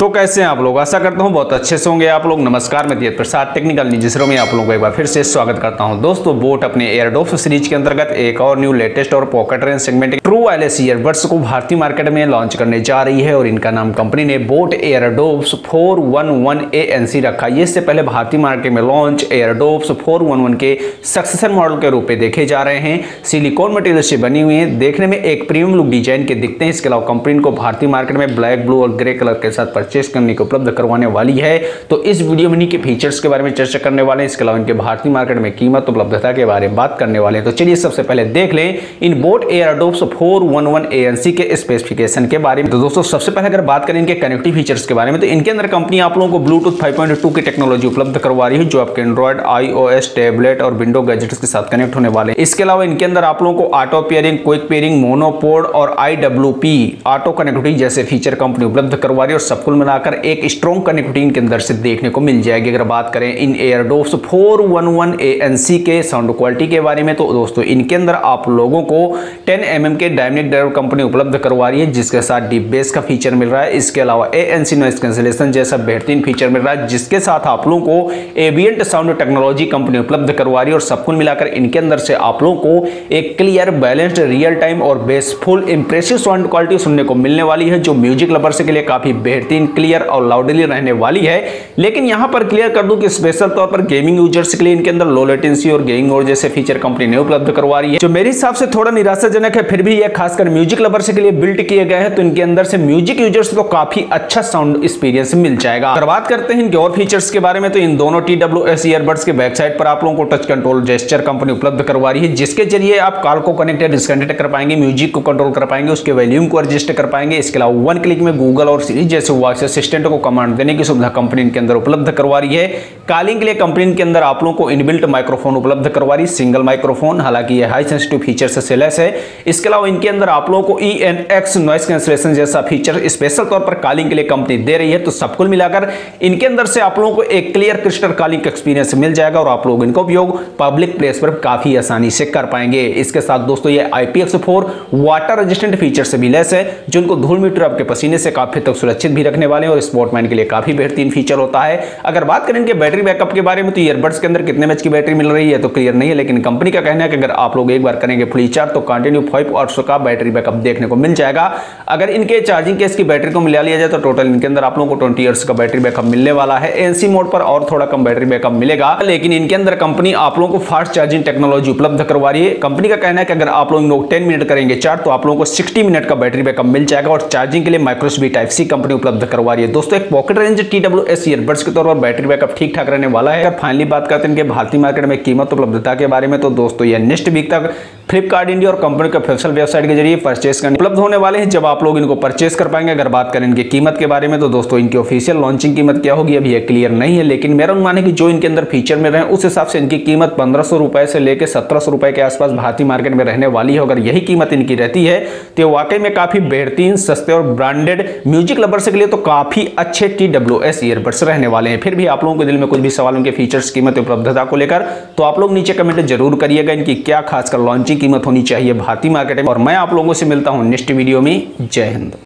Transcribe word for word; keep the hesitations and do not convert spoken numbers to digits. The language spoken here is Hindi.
तो कैसे हैं आप लोग, आशा करता हूं बहुत अच्छे से होंगे आप लोग। नमस्कार, मैं तेज प्रसाद टेक्निकल न्यूज़रों में आप लोगों को एक बार फिर से स्वागत करता हूं। दोस्तों, बोट अपने एयरडॉप्स सीरीज के अंतर्गत एक और न्यू लेटेस्ट और पॉकेट रेंज सेगमेंट के ट्रू वायरलेस ईयरबड्स को भारतीय मार्केट में लॉन्च करने जा रही है और इनका नाम कंपनी ने boAt Airdopes four one one ANC रखा। ये इससे पहले भारतीय मार्केट में launch Airdopes four one one के सक्सेसर मॉडल के रूप में देखे जा रहे हैं। सिलिकॉन मटेरियल से बनी हुई है, देखने में एक प्रीमियम लुक डिजाइन के दिखते हैं। इसके अलावा कंपनी को भारतीय मार्केट में ब्लैक, ब्लू और ग्रे कलर के साथ परचेस करने को उपलब्ध करवाने वाली है। तो इस वीडियो में इनके फीचर्स के बारे में चर्चा करने वाले हैं। इसके अलावा इनके भारतीय मार्केट में कीमत उपलब्धता के बारे में बात करने वाले हैं। तो चलिए सबसे पहले देख लें इन boat Airdopes four one one ANC के स्पेसिफिकेशन के बारे में। तो दोस्तों, सबसे पहले अगर बात करें इनके कनेक्टिव फीचर्स के बारे में, तो इनके अंदर कंपनी आप लोगों को ब्लूटूथ फाइव पॉइंट टू की टेक्नोलॉजी उपलब्ध करवा रही है, जो आपके एंड्रॉइड, आईओएस, टैबलेट और विंडो गैजेट्स के साथ कनेक्ट होने वाले हैं। इसके अलावा इनके अंदर आप लोगों को auto pairing, quick pairing, monopod और आईडब्ल्यूपी ऑटो कनेक्टिविटी जैसे फीचर कंपनी उपलब्ध करवा रही है और सब कुल मिलाकर एक स्ट्रॉन्ग कनेक्टिविटी इनके अंदर से देखने को मिल जाएगी। अगर बात करें इन Airdopes four one one ANC के साउंड क्वालिटी के बारे में, तो दोस्तों इनके अंदर आप लोगों को टेन एम एम के डायनेमिक ड्राइवर कंपनी उपलब्ध करवा रही है, जिसके साथ डीप बेस का फीचर मिल रहा है। इसके अलावा एएनसी नॉइस कैंसिलेशन जैसा बेहतरीन फीचर मिल रहा है, जिसके साथ आप लोगों को एबियंट साउंड टेक्नोलॉजी कंपनी उपलब्ध करवा रही है और सब कुल मिलाकर इनके अंदर से आप लोगों को एक क्लियर, बैलेंस्ड, रियल टाइम और बेसफुल इंप्रेसिव साउंड क्वालिटी सुनने को मिलने वाली है, जो म्यूजिक लवर्स के लिए काफी बेहतरीन, क्लियर और लाउडली रहने वाली है। लेकिन यहां पर क्लियर कर दूं कि स्पेशल तौर पर गेमिंग यूजर्स के लिए इनके अंदर लो लेटेंसी और गेमिंग मोड जैसे फीचर कंपनी ने उपलब्ध करवा रही है, जो मेरे हिसाब से थोड़ा निराशाजनक है। फिर भी ये खासकर म्यूजिक लवर्स के लिए बिल्ट किए गए हैं, तो इनके अंदर से म्यूजिक यूजर्स को काफी अच्छा साउंड एक्सपीरियंस मिल जाएगा। अगर बात करते हैं इनके और फीचर्स के बारे में, तो इन दोनों टी डब्ल्यू एस ईयरबड्स के बैक साइड पर आप लोगों को टच कंट्रोल जेस्चर कंपनी उपलब्ध करवा रही है, जिसके जरिए आप कॉल को कनेक्ट या डिस्कनेक्ट कर पाएंगे, म्यूजिक को कंट्रोल कर पाएंगे, उसके वॉल्यूम को एडजस्ट कर पाएंगे। इसके अलावा वन क्लिक में गूगल और सीरीज जैसे वॉइस असिस्टेंट को कमांड देने की सुविधा कंपनी इनके अंदर उपलब्ध करवा रही है। कॉलिंग के लिए कंपनी के अंदर आप लोगों को इनबिल्ट माइक्रोफोन उपलब्ध करवा रही है, सिंगल माइक्रोफोन, हालांकि ये हाई सेंसिटिव फीचर से लेस है। इसके अलावा इनके अंदर आप लोगों को E N X noise cancellation जैसा फीचर स्पेशल तौर पर कॉलिंग के लिए कंपनी दे रही है। तो सब कुल मिलाकर इनके अंदर से आप लोगों को एक क्लियर, क्रिस्टल कॉलिंग एक्सपीरियंस मिल जाएगा और आप लोग इनका उपयोग पब्लिक प्लेस पर काफी आसानी से कर पाएंगे। इसके साथ दोस्तों ये I P X four water resistant feature से भी लेस है, जिनको धूल मिट्टी आपके पसीने से काफी तक सुरक्षित भी रखने वाले और स्पोर्टमैन के लिए काफी बेहतरीन फीचर होता है। अगर बात करें इनके बैटरी बैकअप के बारे में, तो ईयरबड्स के अंदर कितने एमएच की बैटरी मिल रही है तो क्लियर नहीं है, लेकिन कंपनी का कहना है कि अगर आप लोग एक बार करेंगे फुल चार्ज तो कंटिन्यू फाइव आवर्स का बैटरी बैकअप देखने को मिल जाएगा। अगर इनके चार्जिंग केस की बैटरी को मिला लिया जाए तो टोटल इनके अंदर आप लोगों को ट्वेंटी आवर्स का बैटरी बैकअप मिलने वाला है। एनसी मोड पर और थोड़ा कम बैटरी बैकअप मिलेगा, लेकिन इनके अंदर कंपनी आप लोगों को फास्ट चार्जिंग टेक्नोलॉजी उपलब्ध करवा रही है। कंपनी का कहना है कि अगर आप लोग टेन मिनट करेंगे चार्ज तो आप लोगों को सिक्सटी मिनट का बैटरी बैकअप मिल जाएगा और चार्जिंग के लिए micro USB type C company उपलब्ध करवा रही है। दोस्तों, एक pocket range T W S earbuds के तौर पर बैटरी बैकअप ठीक ठाक रहने वाला है। अगर फाइनली बात करते हैं इनके भारतीय मार्केट में कीमत उपलब्धता के बारे में, तो दोस्तों ये नेक्स्ट वीक तक फ्लिपकार्ट इंडिया और कंपनी के ऑफिशियल वेबसाइट के जरिए परचेस करने उपलब्ध होने वाले हैं, जब आप लोग इनको परचेस कर पाएंगे। अगर बात करें इनकी कीमत के बारे में, तो दोस्तों इनकी ऑफिशियल लॉन्चिंग कीमत क्या होगी अभी ये क्लियर नहीं है, लेकिन मेरा अनुमान है कि जो इनके अंदर फीचर में रहे उस हिसाब से इनकी कीमत पंद्रह सौ रुपए से लेकर सत्रह सौ रुपए के आसपास भारतीय मार्केट में रहने वाली है। अगर यही कीमत इनकी रहती है तो वाकई में काफी बेहतरीन, सस्ते और ब्रांडेड म्यूजिक लवर्स के लिए तो काफी अच्छे टी डब्ल्यू एस ईयरबड्स रहने वाले हैं। फिर भी आप लोगों के दिल में कुछ भी सवाल उनके फीचर्स, कीमत, उपलब्धता को लेकर, तो आप लोग नीचे कमेंट जरूर करिएगा इनकी क्या खासकर लॉन्चिंग कीमत होनी चाहिए भारतीय मार्केट में। और मैं आप लोगों से मिलता हूं नेक्स्ट वीडियो में। जय हिंद।